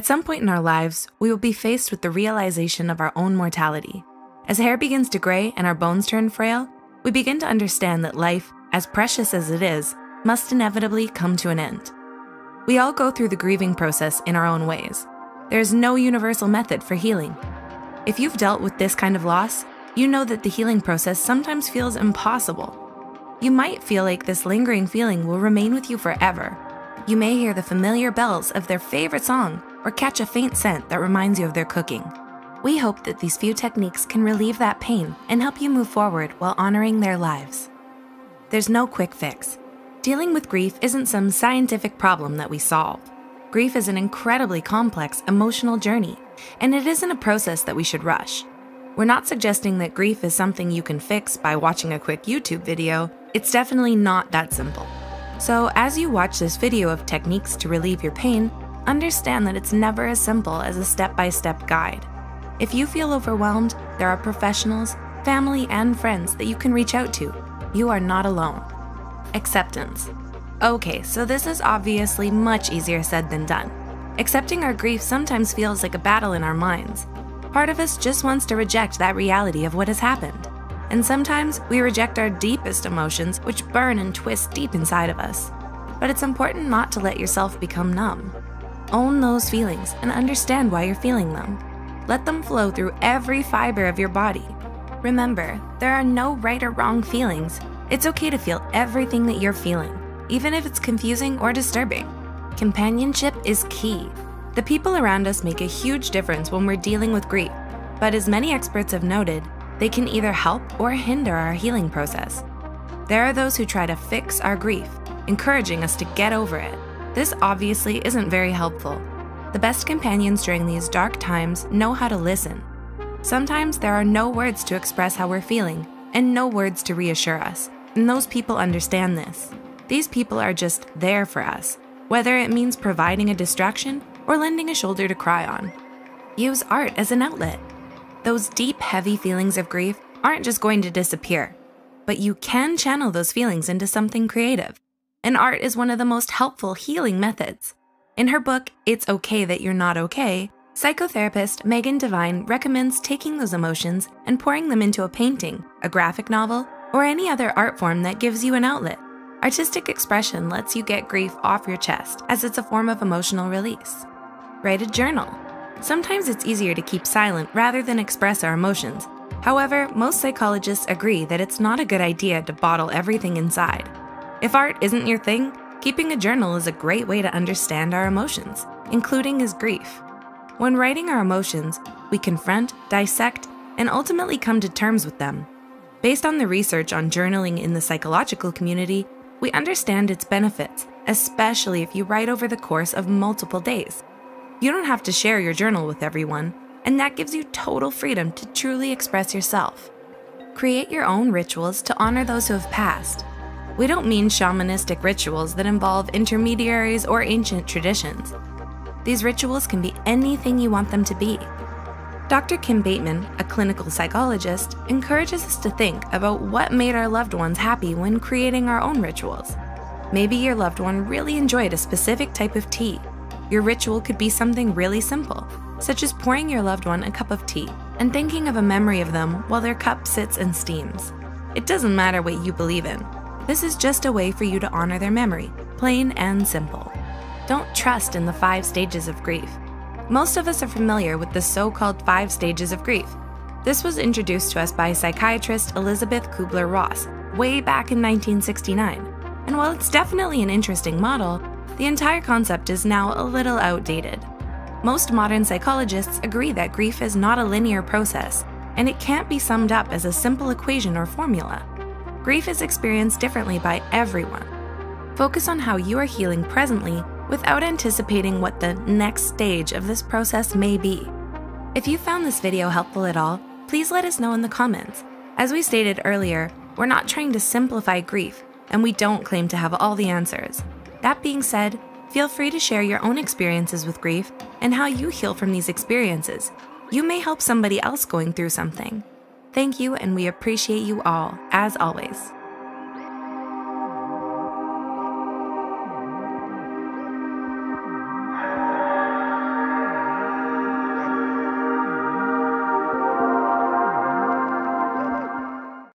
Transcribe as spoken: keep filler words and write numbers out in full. At some point in our lives, we will be faced with the realization of our own mortality. As hair begins to gray and our bones turn frail, we begin to understand that life, as precious as it is, must inevitably come to an end. We all go through the grieving process in our own ways. There is no universal method for healing. If you've dealt with this kind of loss, you know that the healing process sometimes feels impossible. You might feel like this lingering feeling will remain with you forever. You may hear the familiar bells of their favorite song or catch a faint scent that reminds you of their cooking. We hope that these few techniques can relieve that pain and help you move forward while honoring their lives. There's no quick fix. Dealing with grief isn't some scientific problem that we solve. Grief is an incredibly complex emotional journey, and it isn't a process that we should rush. We're not suggesting that grief is something you can fix by watching a quick YouTube video. It's definitely not that simple. So as you watch this video of techniques to relieve your pain, understand that it's never as simple as a step-by-step guide. If you feel overwhelmed, there are professionals, family, and friends that you can reach out to. You are not alone. Acceptance. Okay, so this is obviously much easier said than done. Accepting our grief sometimes feels like a battle in our minds. Part of us just wants to reject that reality of what has happened. And sometimes we reject our deepest emotions, which burn and twist deep inside of us. But it's important not to let yourself become numb. Own those feelings and understand why you're feeling them. Let them flow through every fiber of your body. Remember, there are no right or wrong feelings. It's okay to feel everything that you're feeling, even if it's confusing or disturbing. Companionship is key. The people around us make a huge difference when we're dealing with grief, but as many experts have noted, they can either help or hinder our healing process. There are those who try to fix our grief, encouraging us to get over it. This obviously isn't very helpful. The best companions during these dark times know how to listen. Sometimes there are no words to express how we're feeling, and no words to reassure us, and those people understand this. These people are just there for us, whether it means providing a distraction or lending a shoulder to cry on. Use art as an outlet. Those deep, heavy feelings of grief aren't just going to disappear, but you can channel those feelings into something creative, and art is one of the most helpful healing methods. In her book, It's Okay That You're Not Okay, psychotherapist Megan Devine recommends taking those emotions and pouring them into a painting, a graphic novel, or any other art form that gives you an outlet. Artistic expression lets you get grief off your chest, as it's a form of emotional release. Write a journal. Sometimes it's easier to keep silent rather than express our emotions. However, most psychologists agree that it's not a good idea to bottle everything inside. If art isn't your thing, keeping a journal is a great way to understand our emotions, including as grief. When writing our emotions, we confront, dissect, and ultimately come to terms with them. Based on the research on journaling in the psychological community, we understand its benefits, especially if you write over the course of multiple days. You don't have to share your journal with everyone, and that gives you total freedom to truly express yourself. Create your own rituals to honor those who have passed. We don't mean shamanistic rituals that involve intermediaries or ancient traditions. These rituals can be anything you want them to be. Doctor Kim Bateman, a clinical psychologist, encourages us to think about what made our loved ones happy when creating our own rituals. Maybe your loved one really enjoyed a specific type of tea. Your ritual could be something really simple, such as pouring your loved one a cup of tea and thinking of a memory of them while their cup sits and steams. It doesn't matter what you believe in. This is just a way for you to honor their memory, plain and simple. Don't trust in the five stages of grief. Most of us are familiar with the so-called five stages of grief. This was introduced to us by psychiatrist Elizabeth Kübler-Ross way back in nineteen sixty-nine. And while it's definitely an interesting model, the entire concept is now a little outdated. Most modern psychologists agree that grief is not a linear process, and it can't be summed up as a simple equation or formula. Grief is experienced differently by everyone. Focus on how you are healing presently without anticipating what the next stage of this process may be. If you found this video helpful at all, please let us know in the comments. As we stated earlier, we're not trying to simplify grief, and we don't claim to have all the answers. That being said, feel free to share your own experiences with grief and how you heal from these experiences. You may help somebody else going through something. Thank you, and we appreciate you all, as always.